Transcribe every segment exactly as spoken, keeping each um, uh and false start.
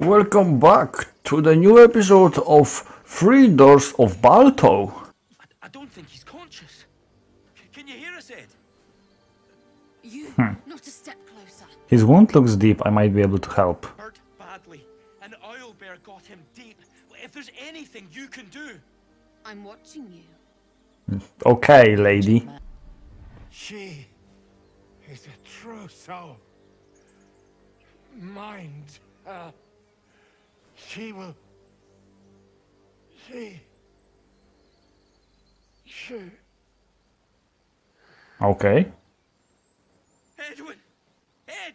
Welcome back to the new episode of Three Doors of Balto. I, I don't think he's conscious. C can you hear us, Ed? You, hmm. Not a step closer. His wound looks deep. I might be able to help. Hurt badly. An owlbear got him deep. If there's anything you can do, I'm watching you. Okay, lady. She is a true soul. Mind her. She will. She. She. Okay. Edwin! Ed!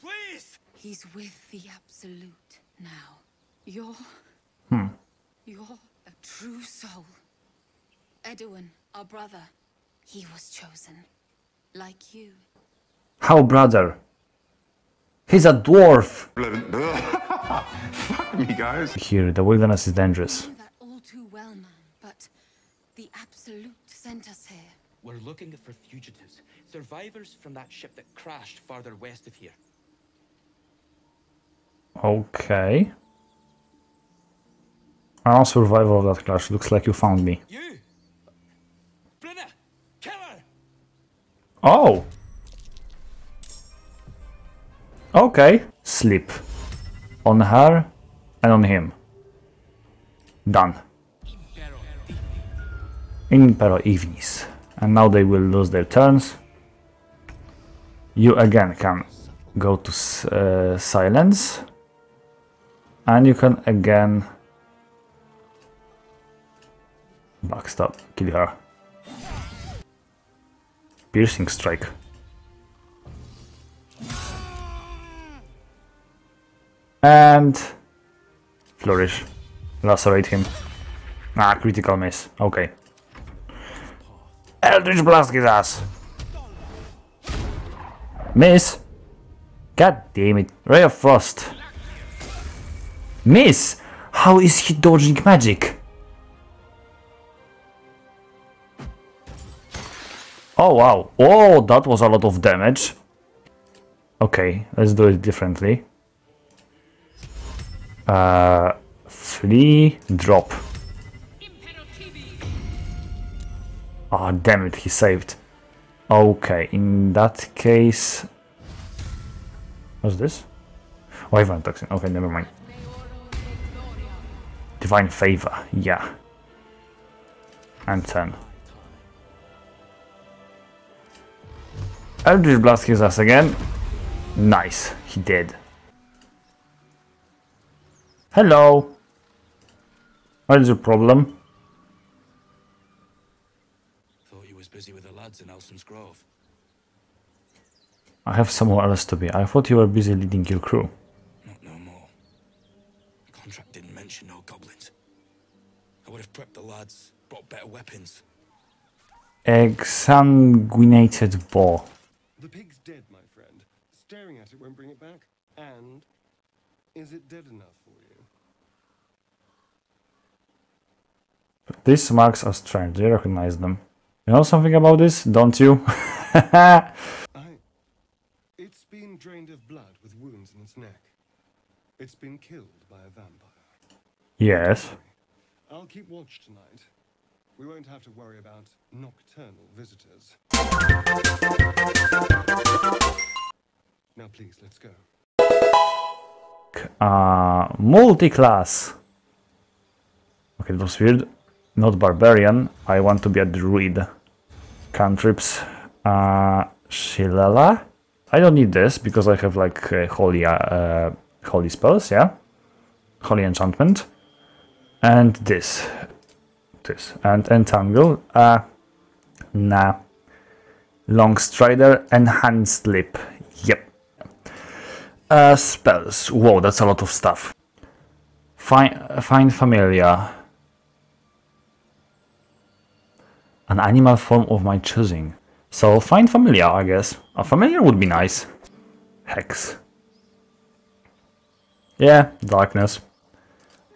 Please! He's with the Absolute now. You're. Hmm. You're a true soul. Edwin, our brother, he was chosen. Like you. How, brother? He's a dwarf! Fuck me, guys! Here, the wilderness is dangerous. I know that all too well, man, but the Absolute sent us here. We're looking for fugitives, survivors from that ship that crashed farther west of here. Okay. I'm survivor of that crash. Looks like you found me. You! Brenna! Kill her! Oh! Okay, sleep. On her and on him. Done. Impero Ignis. And now they will lose their turns. You again can go to uh, silence. And you can again backstab, kill her. Piercing strike. And flourish. Lacerate him. Ah, critical miss. Okay. Eldritch blast his ass. Miss. God damn it. Ray of frost. Miss. How is he dodging magic? Oh wow. Oh, that was a lot of damage. Okay, let's do it differently. Uh, flee, drop. Ah, oh, damn it, he saved. Okay, in that case, what's this? Wyvern toxin. Okay, never mind. Divine favor. Yeah. And turn. Eldritch blast his ass again. Nice, he did. Hello! What is your problem? Thought you was busy with the lads in Elson's Grove. I have somewhere else to be. I thought you were busy leading your crew. Not no more. The contract didn't mention no goblins. I would have prepped the lads, brought better weapons. Exsanguinated boar. The pig's dead, my friend. Staring at it won't bring it back. And is it dead enough for you? These marks are strange. Do you recognize them? You know something about this, don't you? I... It's been drained of blood with wounds in its neck. It's been killed by a vampire. Yes. I'll keep watch tonight. We won't have to worry about nocturnal visitors. Now please, let's go. Uh, multi-class. Okay, that was weird. Not barbarian. I want to be a druid. Cantrips. Uh, Shillelagh. I don't need this because I have like uh, holy, uh, holy spells. Yeah, holy enchantment. And this, this, and entangle. Uh, nah. Longstrider, enhanced lip. Yep. Uh, spells. Whoa, that's a lot of stuff. Find, find familiar. An animal form of my choosing. So find familiar, I guess. A familiar would be nice. Hex. Yeah, darkness.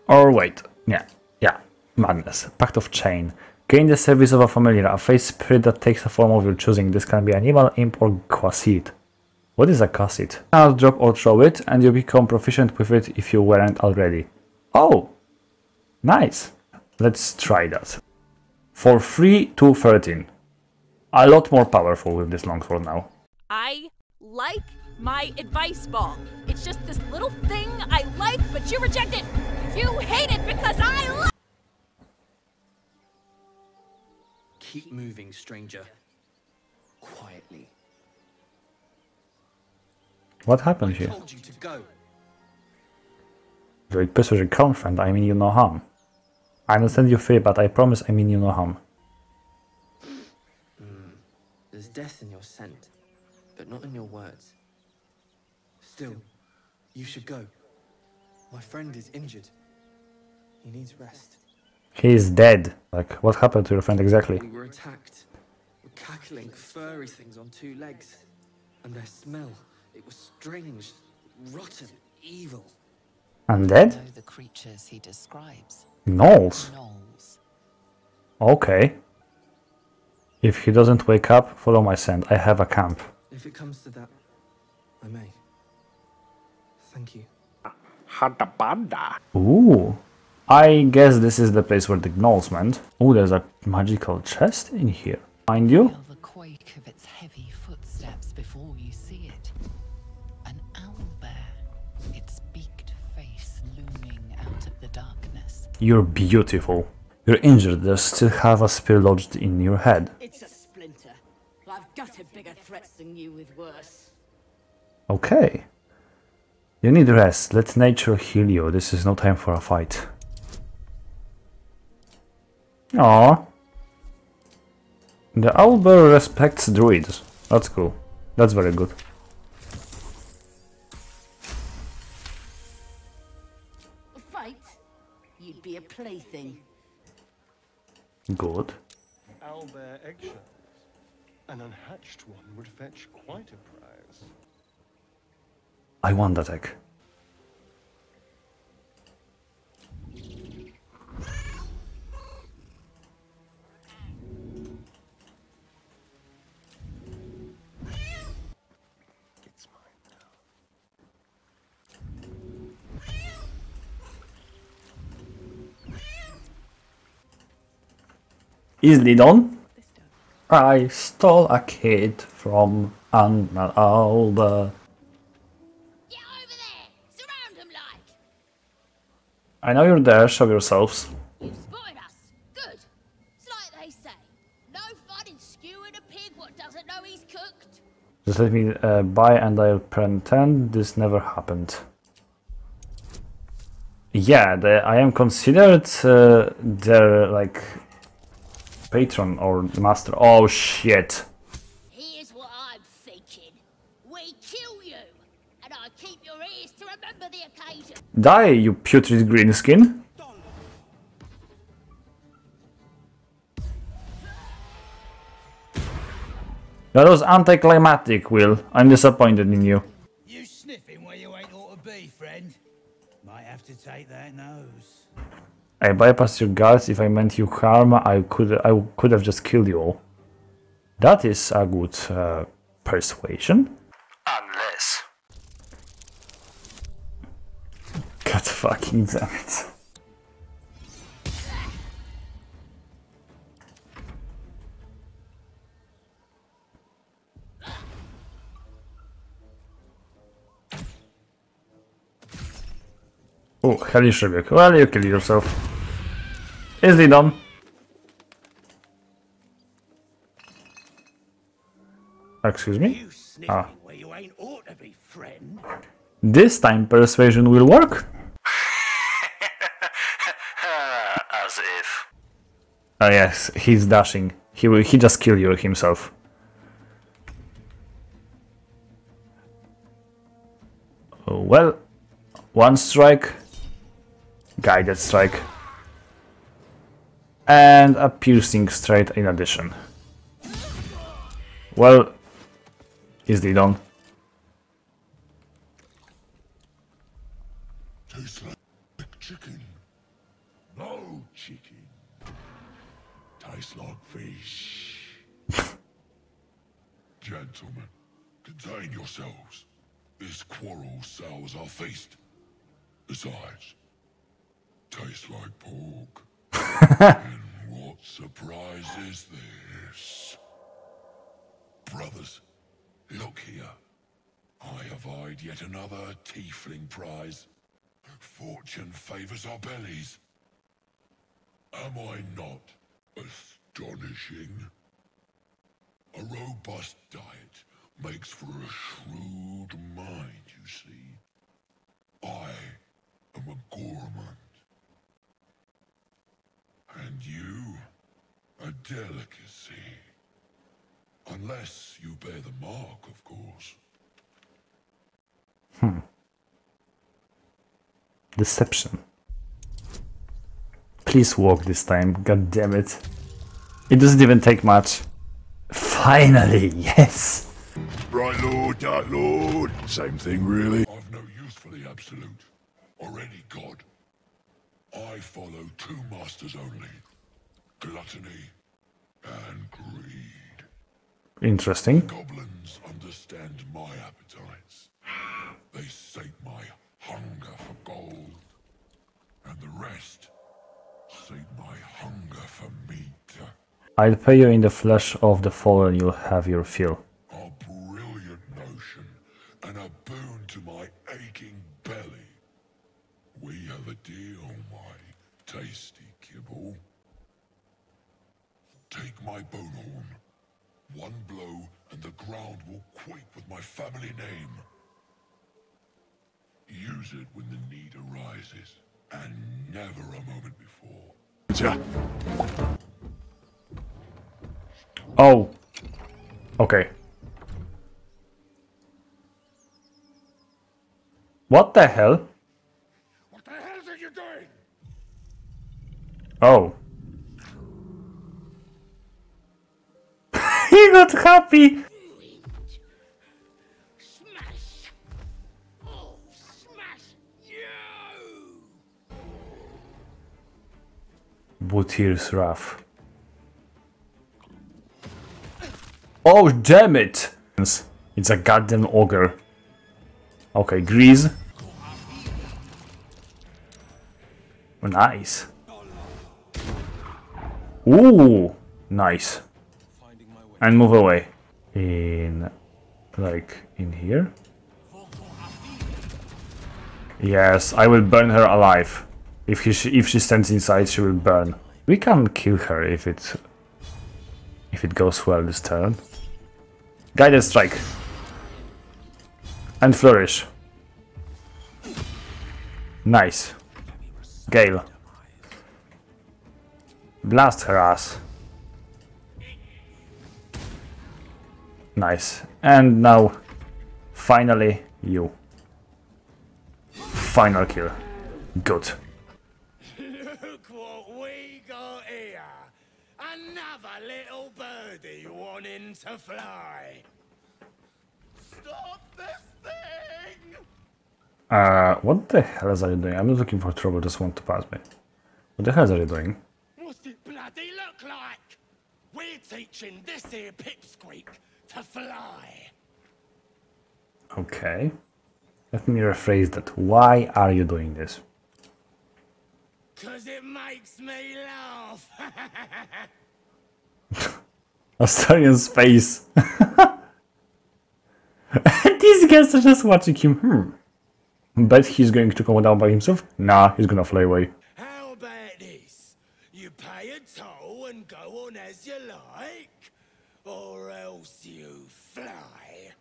Or wait, yeah, yeah, madness. Pact of Chain. Gain the service of a familiar, a face spirit that takes a form of your choosing. This can be animal, imp, or quasit. What is a quasit? I'll drop or throw it, and you become proficient with it if you weren't already. Oh! Nice! Let's try that. For three to thirteen. A lot more powerful with this longsword now. I like my advice ball. It's just this little thing I like, but you reject it! You hate it because I love. Keep moving, stranger. Quietly. What happened here? I told you to go. Very persuasive confront, I mean you no harm. I understand you fear, but I promise I mean you no harm. Mm. There's death in your scent, but not in your words. Still, you should go. My friend is injured. He needs rest. He is dead. Like, what happened to your friend exactly? We were attacked. We're cackling furry things on two legs. And their smell, it was strange, rotten, evil. Undead? The creatures he describes. Gnolls. Gnolls. Okay. If he doesn't wake up, follow my scent. I have a camp. If it comes to that, I may. Thank you. Hadabanda. Ooh. I guess this is the place where the gnolls went. Oh, there's a magical chest in here. Mind you. Feel the quake of its heavy footsteps before you see it. An owlbear, its beaked face looming out of the darkness. You're beautiful. You're injured. There's still half a spear lodged in your head. It's a splinter. I've gutted bigger threats than you with worse. Okay. You need rest. Let nature heal you. This is no time for a fight. Aww. The owlbear respects druids. That's cool. That's very good. A fight? You'd be a plaything. Good. Owlbear eggshells. An unhatched one would fetch quite a prize. I won that egg. It's mine now. Easily done. I stole a kid from Anna Alba. I know you're there, show yourselves. You spotted us. Good. It's like they say. No fun in skewing a pig what doesn't know he's cooked. Just let me uh, buy and I'll pretend this never happened. Yeah, the, I am considered uh, their, like, patron or master. Oh shit. Here's what I'm thinking. We kill you and I keep your ears to remember the occasion. Die, you putrid green skin. That was anticlimactic, Will. I'm disappointed in you. You sniffing where you ain't ought to be, friend. Might have to take that nose. I bypassed your guards. If I meant you harm, I could I could have just killed you all. That is a good uh, persuasion. Unless. God fucking damn it. Oh, hellish rebuke. Well, you kill yourself. Easily done. Excuse me? Ah. This time persuasion will work. As if. Oh yes, he's dashing. He will. He just kill you himself. Oh, well, one strike, guided strike, and a piercing strike in addition. Well, easily done. Tastes like chicken. No chicken. Tastes like fish. Gentlemen, Contain yourselves. This quarrel sours our feast. Besides, tastes like pork. And what surprise is this? Brothers, look here. I have eyed yet another tiefling prize. Fortune favors our bellies. Am I not astonishing? A robust diet makes for a shrewd mind, you see. I am a gourmand. And you, a delicacy. Unless you bear the mark, of course. Hmm. Deception. Please walk this time, god damn it. It doesn't even take much. Finally, yes! Bright Lord, Dark Lord, same thing really. I've no use for the Absolute, or any god. I follow two masters only, gluttony and greed. Interesting. The goblins understand my appetites. They sate my hunger for gold, and the rest sate my hunger for meat. I'll pay you in the flesh of the fallen, you'll have your fill. A brilliant notion, and a boon to my aching belly. We have a deal, my tasty kibble. Take my bonehorn. One blow, and the ground will quake with my family name. Use it when the need arises, and never a moment before. Yeah. Oh, okay. What the hell? What the hell are you doing? Oh. He got happy. Smash. Oh, smash you. Bootir's rough. Oh, damn it! It's a goddamn ogre. Okay, grease. Nice. Ooh, nice. And move away. In... like, in here? Yes, I will burn her alive. If, he sh if she stands inside, she will burn. We can't kill her if it... if it goes well this turn. Guided Strike. And Flourish. Nice. Gale. Blast her ass. Nice. And now, finally, you. Final kill. Good. Look what we got here. Another little birdie wanting to fly. Stop this thing! Uh, what the hell is are you doing? I'm not looking for trouble, just want to pass me. What the hell are you doing? What's it bloody look like? We're teaching this here pipsqueak to fly. Okay. Let me rephrase that. Why are you doing this? Cause it makes me laugh. Australian's face. These guys are just watching him. Hmm. Bet he's going to come down by himself. Nah, he's gonna fly away. How about this? You pay a toll and go on as you like, or else you fly.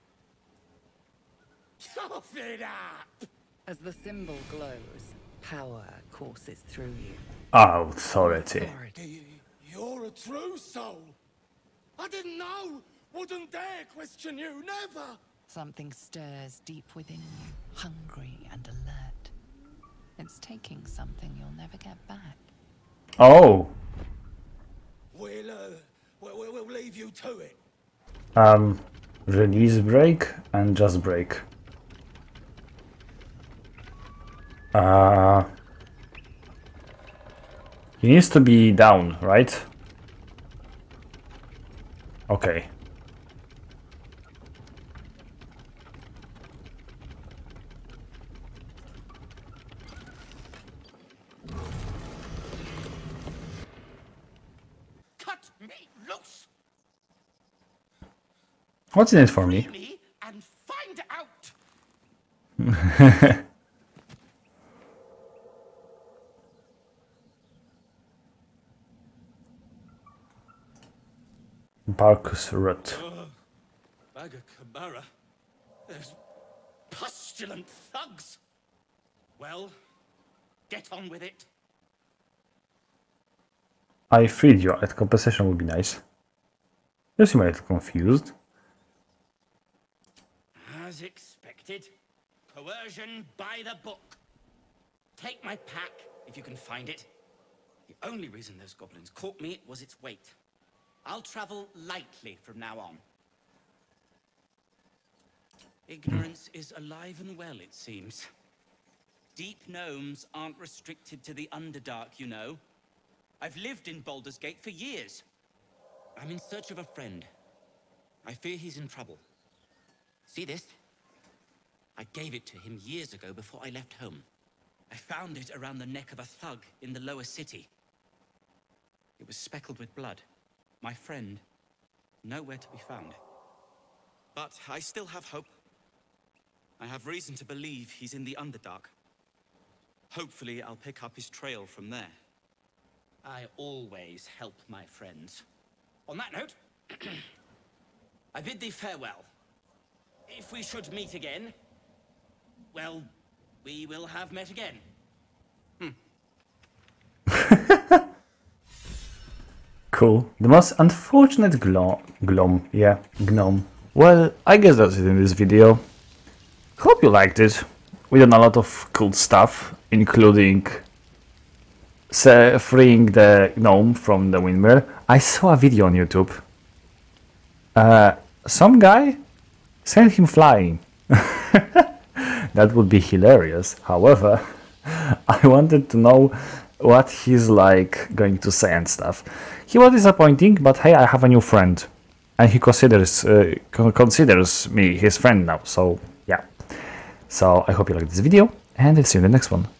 Cough it up. As the symbol glows, power courses through you. Oh, authority. authority. You're a true soul. I didn't know. Wouldn't dare question you, never. Something stirs deep within you, hungry and alert. It's taking something you'll never get back. Oh. We'll, uh, we'll, we'll leave you to it. Um, release break and just break. Uh, he needs to be down, right? Okay. What's in it for me? And find out. Marcus Rut. Oh, Bagacabara. Those pustulant thugs. Well, get on with it. I freed you. At compensation would be nice. You seem a little confused. As expected. Coercion by the book. Take my pack if you can find it. The only reason those goblins caught me was its weight. I'll travel lightly from now on. Ignorance is alive and well, it seems. Deep gnomes aren't restricted to the Underdark, you know. I've lived in Baldur's Gate for years. I'm in search of a friend. I fear he's in trouble. See this? I gave it to him years ago before I left home. I found it around the neck of a thug in the lower city. It was speckled with blood. My friend, nowhere to be found. But I still have hope. I have reason to believe he's in the Underdark. Hopefully I'll pick up his trail from there. I always help my friends. On that note, I bid thee farewell. If we should meet again, well, we will have met again. Hmm. Cool. The most unfortunate glom, glom, yeah, gnome. Well, I guess that's it in this video. Hope you liked it. We done a lot of cool stuff, including freeing the gnome from the windmill. I saw a video on YouTube. Uh, some guy sent him flying. That would be hilarious. However, I wanted to know what he's like going to say and stuff. He was disappointing, but hey, I have a new friend, and he considers uh, considers me his friend now. So yeah. So I hope you liked this video, and I'll see you in the next one.